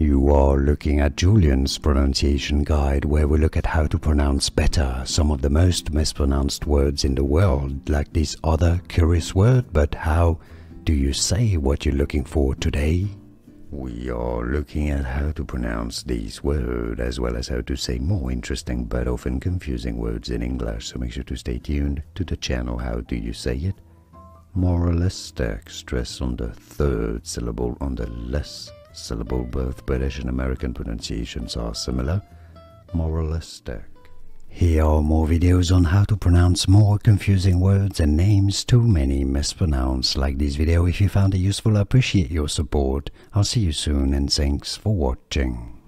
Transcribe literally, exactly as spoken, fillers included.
You are looking at Julian's pronunciation guide, where we look at how to pronounce better some of the most mispronounced words in the world, like this other curious word. But how do you say what you're looking for today? We are looking at how to pronounce these words, as well as how to say more interesting but often confusing words in English, so make sure to stay tuned to the channel. How do you say it? Moralistic, stress on the third syllable, on the less syllable. Both British and American pronunciations are similar. Moralistic. Here are more videos on how to pronounce more confusing words and names too many mispronounced. Like this video if you found it useful. I appreciate your support. I'll see you soon, and thanks for watching.